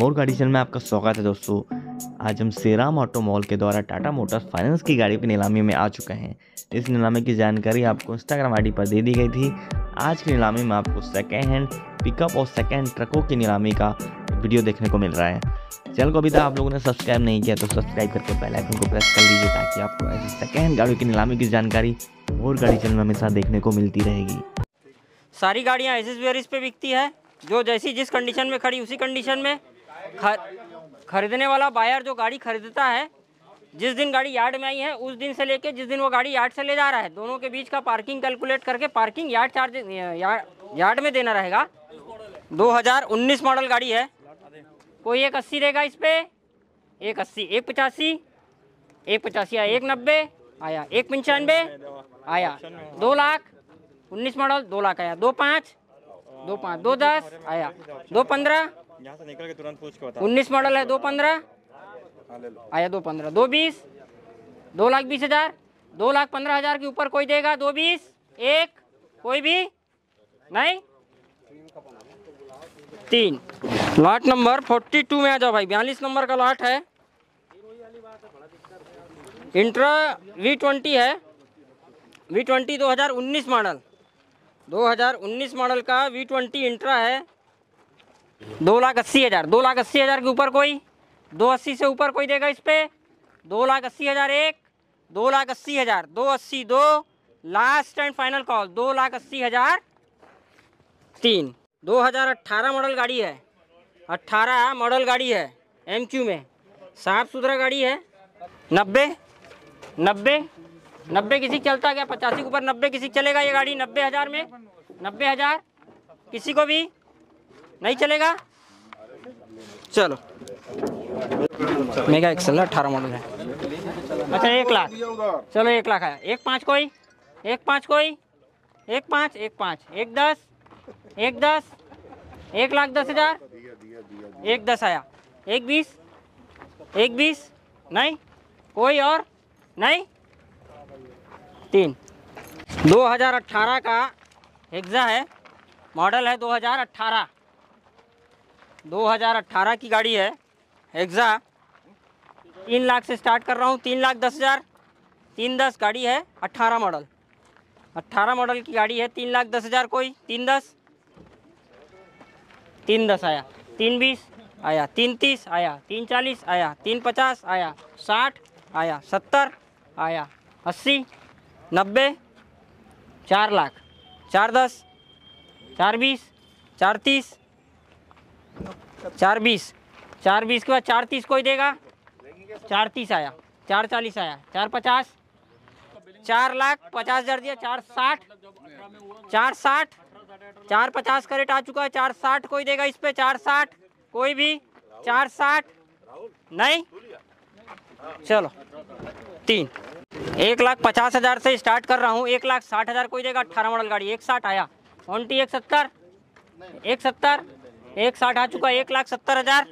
मोर गाड़ी चैनल में आपका स्वागत है दोस्तों। आज हम श्रीराम ऑटो मॉल के द्वारा टाटा मोटर्स फाइनेंस की गाड़ी की नीलामी में आ चुके हैं। इस नीलामी की जानकारी आपको इंस्टाग्राम आईडी पर दे दी गई थी। आज की नीलामी में आपको सेकेंड हैंड पिकअप और सेकेंड हैंड ट्रकों की नीलामी का वीडियो देखने को मिल रहा है। चैनल को अभी तक आप लोगों ने सब्सक्राइब नहीं किया तो सब्सक्राइब करके बेल आइकन को प्रेस कर लीजिए ताकि आपको ऐसी सेकेंड हैंड गाड़ियों की नीलामी की जानकारी मोर गाड़ी चैनल में हमेशा देखने को मिलती रहेगी। सारी गाड़ियाँ एसेसरीज पे बिकती है, जो जैसी जिस कंडीशन में खड़ी उसी कंडीशन में खरीदने वाला बायर जो गाड़ी खरीदता है, जिस दिन गाड़ी यार्ड में आई है उस दिन से लेके जिस दिन वो गाड़ी यार्ड से ले जा रहा है, दोनों के बीच का पार्किंग कैलकुलेट करके पार्किंग यार्ड चार्ज यार्ड में देना रहेगा। 2019 मॉडल गाड़ी है। कोई 180 देगा इस पर, 180, 185, 185 आया, 190 आया, 195 आया, 2,19 मॉडल 2,00,000 आया, 2,05, 2,10 आया, 2,15 तुरंत 19 मॉडल है, 2,15 आया, 2,15, 2,20, 2,20,000, 2,15,000 के ऊपर कोई देगा 2,20, 1 कोई भी नहीं। 3 लॉट नंबर 42 में आ जाओ भाई, 42 नंबर का लॉट है। इंट्रा V20 है, V20 2019 मॉडल, 2019 मॉडल का V20 इंट्रा है। 2,80,000, 2,80,000 के ऊपर कोई, 2,80 से ऊपर कोई देगा इस पर, 2,80,000, 1, 2,80,000, 2,80, 2, last and final call 2,80,000। 3 2018 model गाड़ी है, 18 मॉडल गाड़ी है, MQ में साफ सुथरा गाड़ी है। 90 किसी चलता गया, 85 के ऊपर 90 किसी चलेगा ये गाड़ी 90,000 में, 90,000 किसी को भी नहीं चलेगा। चलो मेगा एक्सेल 18 मॉडल है। अच्छा 1,00,000, चलो 1,00,000 आया, 1,05 कोई, 1,05 कोई, 1,05, 1,05, 1,10, 1,10, 1,10,000, 1,10 आया, 1,20, 1,20 नहीं कोई और नहीं। 3 2018 का हेक्सा है, मॉडल है 2018, 2018 की गाड़ी है हेक्सा। 3,00,000 से स्टार्ट कर रहा हूँ, 3,10,000, 3,10 गाड़ी है, 18 मॉडल, 18 मॉडल की गाड़ी है। 3,10,000 कोई, 3,10, 3,10 आया, 3,20 आया, 3,30 आया, 3,40 आया, 3,50 आया, 60 आया, 70 आया, 80, 90, 4,00,000, 4,10, 4,20, 4,30, 4,20, 4,20 के बाद 4,30 कोई देगा, 4,30 आया, 4,40 आया, 4,50, 4,50,000 दिया, 4,60, 4,60, 4,50 का रेट आ चुका है, 4,60 कोई देगा इस पे, 4,60 कोई भी, 4,60 नहीं। चलो 3 1,50,000 से स्टार्ट कर रहा हूँ, 1,60,000 कोई देगा, 18 मॉडल गाड़ी, 1,60 आया, 1,70, 1,70, 1,60 आ चुका, 1,70,000,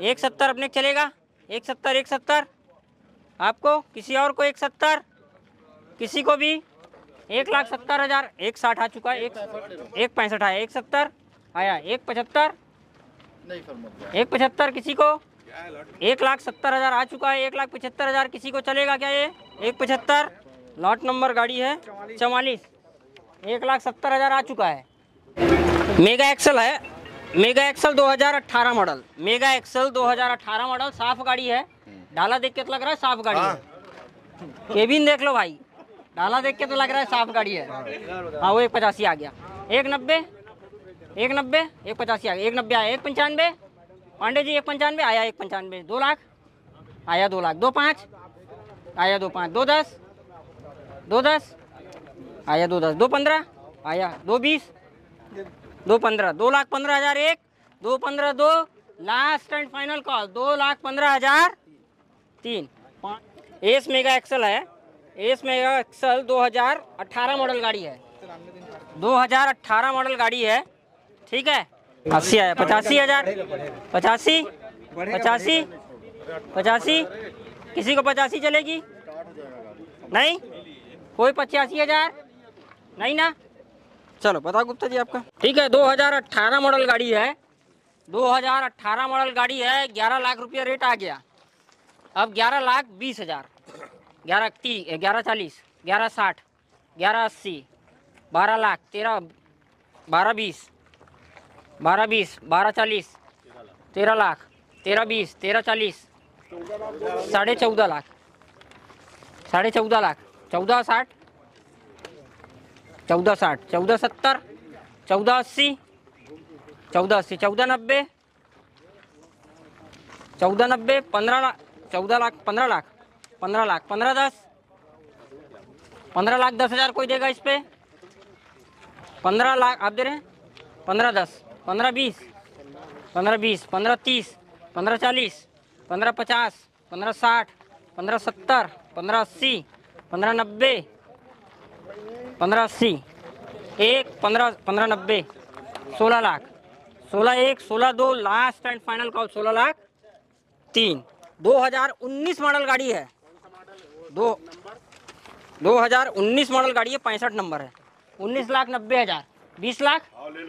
1,70 अपने चलेगा, 1,70, 1,70 आपको, किसी और को 1,70, किसी को भी 1,70,000, 1,60 आ चुका, 1,65 आया, 1,70 आया, 1,75, 1,75 किसी को, 1,70,000 आ चुका है, 1,75,000 किसी को चलेगा क्या ये 1,75। लॉट नंबर गाड़ी है 44, 1,70,000 आ चुका है। मेगा एक्सेल है, mega XL 2018 model, mega XL 2018 model, साफ गाड़ी है, डाला देख के तो लग रहा है साफ गाड़ी है, केबिन देख लो भाई, डाला देख के तो लग रहा है साफ गाड़ी है। हाँ वो 1,85 आ गया, 1,90, 1,90, 1,85 आ गया, 1,90 आया, 1,95 पांडे जी, 1,95 आया, 1,95, 2,00,000 आया, 2,00,000, 2,05 आया, 2,05, 2,10, 2,10 आया, 2,10, 2,15 आया, 2,20, 2,15, 2,15,000, 1, 2,15, 2, last and final call 2,15,000। 3 yes mega XL है, एस मेगा एक्सेल 2018 मॉडल गाड़ी है, 2018 मॉडल गाड़ी है, ठीक है। 80 आया, 85,000, 85, 85, 85 किसी को 85 चलेगी नहीं, कोई 85,000 नहीं ना। चलो बताओ गुप्ता जी आपका, ठीक है। 2018 मॉडल गाड़ी है, 2018 मॉडल गाड़ी है, 11 लाख रुपया रेट आ गया। अब 11 लाख 20 हज़ार, 11 30, 11 40, 11 60, 11 80, 12 लाख, 13, 12 20, 12 20, 12 40, 13 लाख, 13 20, 13 40, 14.5 लाख, 14.5 लाख, 14 60, 14 60, 14 70, 14 80, 14 80, 14 90, 14 90, 15 लाख, 14 लाख, 15 लाख, 15 लाख, 15 10, 15 लाख 10 हज़ार कोई देगा इस पे? 15 लाख आप दे रहे हैं, 15 10, 15 20, 15 20, 15 30, 15 40, 15 50, 15 60, 15 70, 15 80, 15 90, 15 80, 15 90, 16 lakh, 16 1, 16 2, last and final call 16 lakh 3। 2019 model गाड़ी है, 2019 मॉडल गाड़ी है, 65 नंबर है, 19 लाख 90 हज़ार, 20 लाख,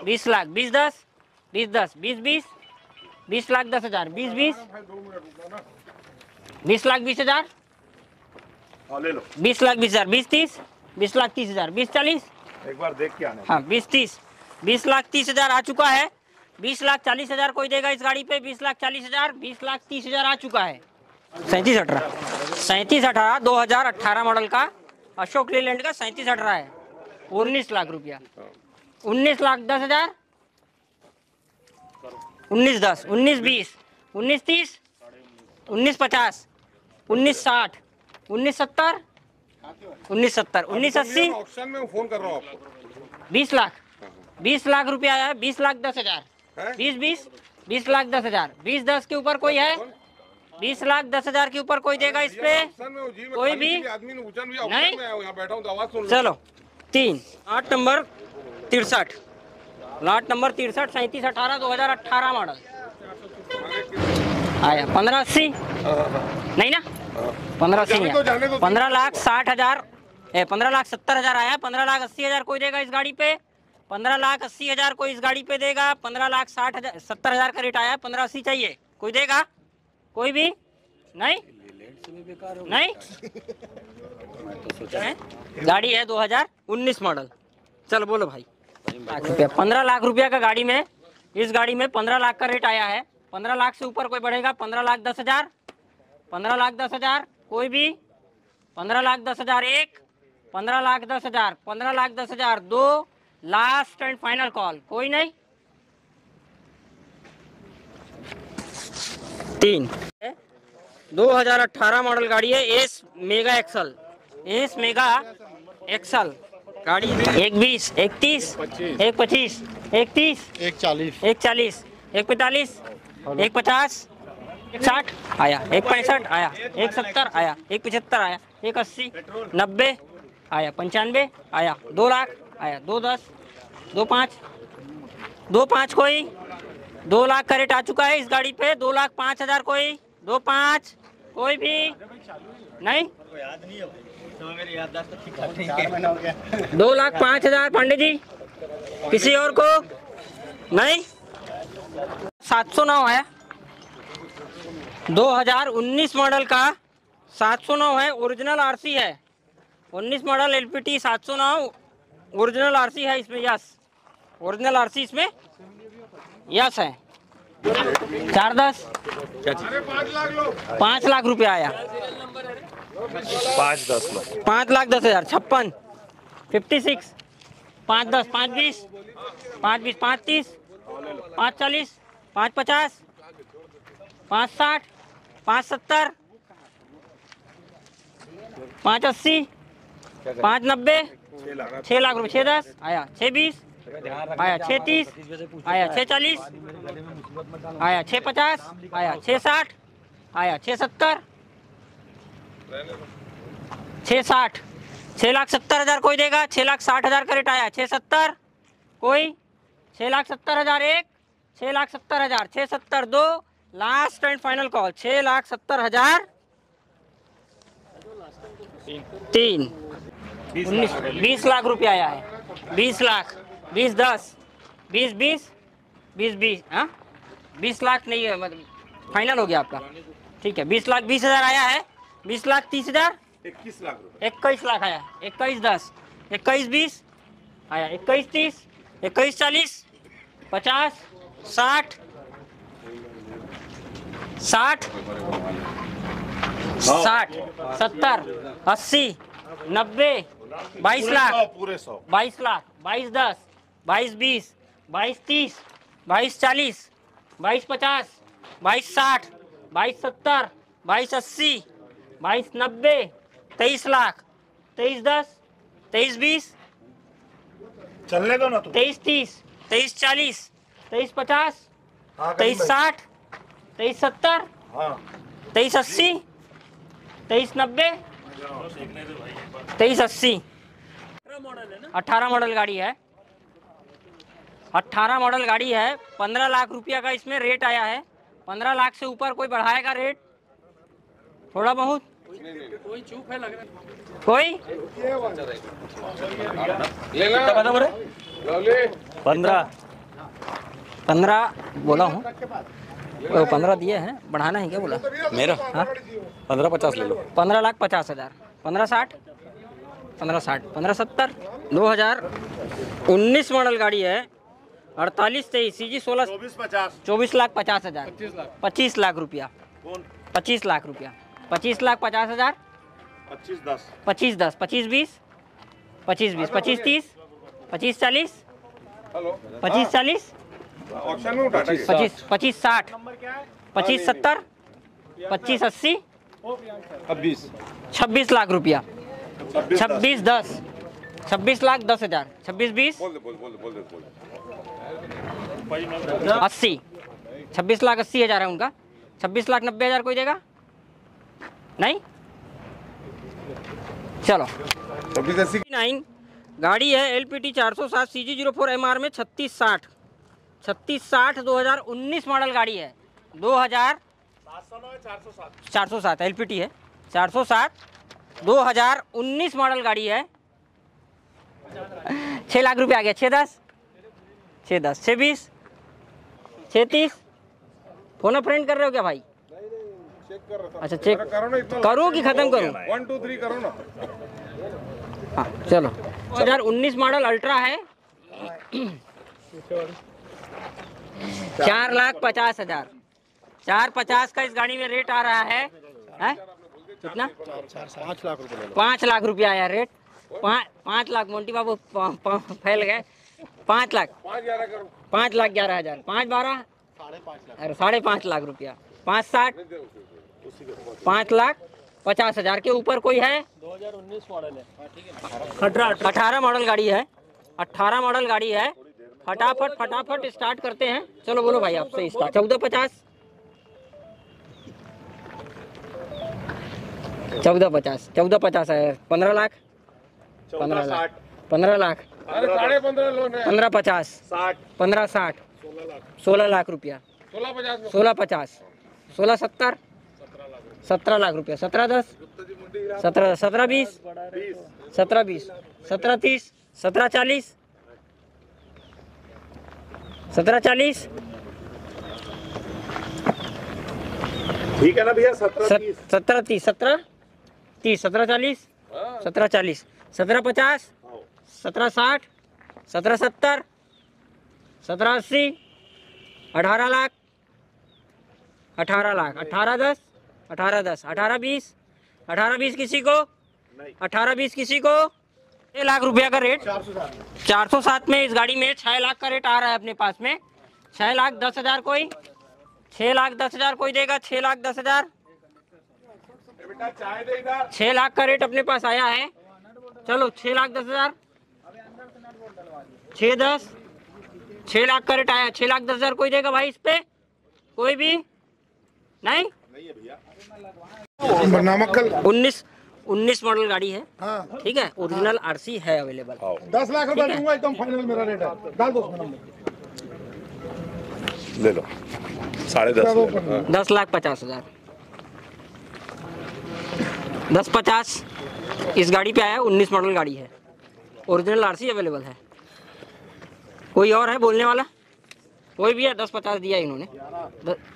20 लाख, 20 10, 20 10, 20 20, 20 लाख 10 हज़ार, 20 20, 20 लाख 20 हज़ार, 20 लाख 20 हज़ार, 20 30, 20 लाख 30 हज़ार, 20 40, एक बार देख के आना। हाँ, 20 30, 20 लाख 30 हज़ार आ चुका है। 20 लाख 40 हज़ार कोई देगा इस गाड़ी पे? 20 लाख 40 हज़ार, 20 लाख 30 हज़ार आ चुका है। 37 18, 2018 मॉडल का अशोक लीलैंड का 37 18 है, 19 लाख रुपया, 19 लाख 10 हज़ार, 19 10, 19 20, 19 30, 19 50, 19 60, 19 70, 19 70, 19 80। ऑप्शन में फोन कर रहा हूँ आपको। 20 लाख रुपया आया है, 20 लाख 10 हज़ार, 20 20, 20 लाख 10 हज़ार, 20 10 के ऊपर कोई है? 20 लाख 10 हज़ार के ऊपर कोई देगा इस पे? कोई भी नहीं। चलो 3 लाट नंबर 63, 37 18, 2018 मॉडल आया, 15 80 नहीं ना, 15 80, 15 लाख 60 हज़ार, 15 लाख 70 हज़ार आया, 15 लाख 80 हज़ार कोई देगा इस गाड़ी पे? 15 लाख 80 हज़ार कोई इस गाड़ी पे देगा? 15 लाख 70 हज़ार का रेट आया, 15 80 चाहिए, कोई देगा? कोई भी नहीं, नहीं। गाड़ी है 2019 मॉडल। चल बोलो भाई, 15 लाख रुपया का गाड़ी में, इस गाड़ी में 15 लाख का रेट आया है। 15 लाख से ऊपर कोई बढ़ेगा? 15 लाख 10 हज़ार, 15 लाख 10 हज़ार कोई भी? 15 लाख 10 हज़ार 1, 15 लाख 10 हज़ार, 15 लाख 10 हज़ार 2, लास्ट एंड फाइनल कॉल कोई नहीं, 3। 2018 मॉडल गाड़ी है, एस मेगा एक्सल गाड़ी, 1 20, 1 30, 1 25, 1 30, 1 40, 1 40, 1 45, 1 50, 1 60 आया, 1 65 आया, 1 70 आया, 1 75 आया, 1 80, 90 आया, 95 आया, 2 लाख आया, 2 10, 2 5, 2 5 कोई? 2 लाख का रेट आ चुका है इस गाड़ी पे, 2 लाख 5 हज़ार कोई? 2 5 कोई भी नहीं। 2 लाख 5 हज़ार पांडे जी, किसी और को नहीं। 709 है, 2019 मॉडल का 709 है, ओरिजिनल आरसी है, 19 मॉडल एलपीटी 709 ओरिजिनल आरसी है इसमें, यस ओरिजिनल आरसी इसमें यस है। 4 10, 5 लाख रुपया आया, 5 लाख 10 हज़ार, 56, 56, 5 10, 5 20, 5 20, 5 30, 5 40, 5 50, 5 60, 5 70, 5 80, 5 90, 6 लाख रुपये, 6 10 आया, 6 20 आया, 6 30 आया, 6 40 आया, 6 50 आया, 6 60 आया, 6 70, 6 60, 6 लाख 70 हज़ार कोई देगा? 6 लाख 60 हज़ार का रेट आया, 6 70 कोई? 6 लाख 70 हज़ार 1, 6 लाख 70 हज़ार, 6 70 2, last and final call 6 lakh 70 हज़ार 3। 20 लाख रुपया आया है, 20 लाख, 20 10, 20 20, 20 20, हाँ 20 लाख नहीं है, मतलब फाइनल हो गया आपका? ठीक है, 20 लाख 20 हज़ार आया है, 20 लाख 30 हज़ार, 21 लाख, 21 लाख आया, 21 10, 21 20 आया, 21 30, 21 40, 50, 60, 70, 80, 90, 22 लाख, पूरे 22 लाख, 22 10, 22 20, 22 30, 22 40, 22 50, 22 60, 22 70, 22 80, 22 90, 23 लाख, 23 10, 23 20, चलने दो ना, 23 30, 23 40, 23 50, 23 60, 23 70, 23 80, 23 90, 23 80, 18 मॉडल गाड़ी है, 18 मॉडल गाड़ी है। 15 लाख रुपया का इसमें रेट आया है, 15 लाख से ऊपर कोई बढ़ाएगा रेट थोड़ा बहुत? कोई चूक है लग रहा है, कोई 15 बोला हूँ, 15 दिए हैं, बढ़ाना है क्या बोला मेरा? हाँ 15 50 ले लो, 15 लाख 50 हज़ार, 15 60, 15 60, 15 70, 2019 मॉडल गाड़ी है, 48 23, CG 16, 24 लाख 50 हज़ार, 25 लाख रुपया, 25 लाख रुपया, 25 लाख 50 हज़ार, 25 10, 25 20, 25 20, 25 30, 25 40, 25 40, 25 60, 25 70, 25 80, 26 लाख रुपया, 26 10, 26 लाख 10 हज़ार, 26 20, 80, 26 लाख 80 हज़ार है उनका, 26 लाख 90 हज़ार कोई देगा नहीं? चलो 26 89 गाड़ी है, LPT 407, CG 04 MR में, 36 60, 36 60, 2019 मॉडल गाड़ी है, 407 LPT है, 407, 2019 मॉडल गाड़ी है, 6 लाख रुपये आ गया, 6 10, 6 20, 6 30। फोन अ फ्रेंड कर रहे हो क्या भाई? चेक कर रहा था। अच्छा चेक करो कि खत्म करूँ? 1 2 3 करो ना। हाँ चलो, 2019 मॉडल अल्ट्रा है, 4 लाख 50 हज़ार, 4 50 का इस गाड़ी में रेट आ रहा है, कितना? 5 लाख रुपये, 5 लाख रुपया आया रेट, 5 लाख, मोंटी बाबू फैल गए, 5 लाख, 5 लाख 11 हज़ार, 5 12, 5.5 लाख रुपया, 5 60, 5 लाख 50 हज़ार के ऊपर कोई है? 2019 मॉडल है, 18 मॉडल गाड़ी है, 18 मॉडल गाड़ी है। फटाफट स्टार्ट करते हैं, चलो बोलो भाई आपसे इसका 14 50, 14 50, 14 50 है, 15 लाख, 15 लाख, 15 लाख, 15 50, 15 60, 16 लाख रुपया, 16 50, 16 70, 17 लाख रुपया, 17 10, 17 17 20, 17 20, 17 30, 17 40, 17 40, ठीक है ना भैया? 17 30, 17 30, 17 40, 17 40, 17 50, 17 60, 17 70, 17 80, 18 लाख, 18 लाख, 18 10, 18 10, 18 20, 18 20 किसी को, 18 20 किसी को। 6 लाख रुपया का रेट 407 में इस गाड़ी में 6 लाख का रेट आ रहा है अपने पास में, 6 लाख 10 हज़ार कोई? 6 लाख 10 हज़ार कोई देगा? 6 लाख 10 हज़ार, 6 लाख का रेट अपने पास आया है। चलो 6 लाख 10 हज़ार, 6 10, 6 लाख का रेट आया, 6 लाख 10 हज़ार कोई देगा भाई इस पे? कोई भी नहीं? नहीं है भैया। 19 मॉडल गाड़ी है, ठीक है, ओरिजिनल RC है अवेलेबल। 10 लाख रुपए दूंगा, एकदम फाइनल मेरा रेट है, डाल दो ले लो, 10.5, 10 लाख 50 हज़ार, 10.50 इस गाड़ी पे आया। 19 मॉडल गाड़ी है, ओरिजिनल RC अवेलेबल है। कोई और है बोलने वाला? वही भैया 10-50 दिया इन्होंने,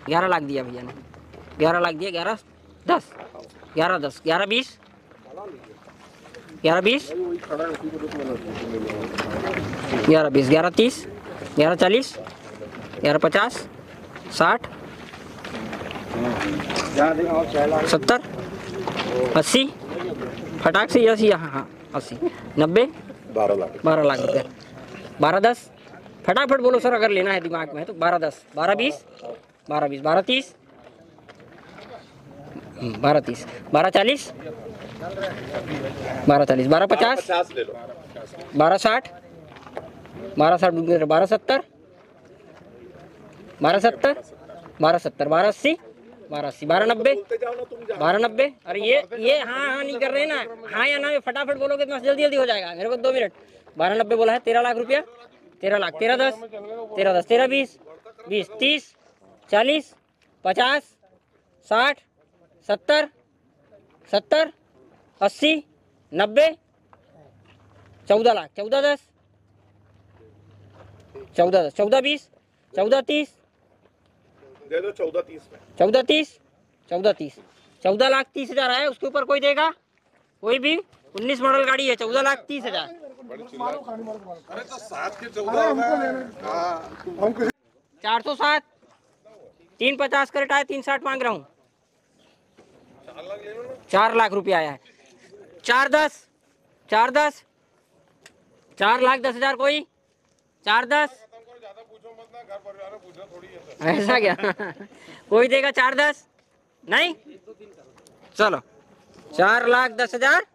11 लाख दिया भैया ने, 11 लाख दिया, 11-10, 11-10, 11-20, 11-20, 11-20, 11-30, 11-40, 11-50, 60, 70, 80, फटाक से 80, हाँ हाँ 80, 90, 12 लाख रुपया, 12-10, फटाफट बोलो सर अगर लेना है दिमाग में तो। 12-10, 12-20, 12-20, 12-30, 12-30, 12-40, 12-40, 12-50, 12-60, 12-60, 12-70, 12-70, 12-70, 12-80, 12-80, 12-90, 12-90। अरे ये हाँ हाँ नहीं कर रहे ना, हाँ या ना ये फटाफट बोलोगे तो जल्दी जल्दी हो जाएगा। मेरे को 2 मिनट। 12-90 बोला है, 13 लाख रुपया, 13 लाख, 13-10, 13-10, 13-20, 20, 30, 40, 50, 60, 70, 70, 80, 90, 14 लाख, 14-10, 14-10, 14-20, 14-30, 14-30, 14-30, 14 लाख 30 हजार है। उसके ऊपर कोई देगा? कोई भी? 19 मॉडल गाड़ी है, 14 लाख 30 हजार। अरे तो 7 के 14, 407, 350 करेट आया, 360 मांग रहा हूँ। 4 लाख रुपया आया है। 4-10, 4 लाख 10 हजार कोई? 4-10, ऐसा क्या कोई देगा? 4-10 नहीं, चलो 4 लाख 10 हजार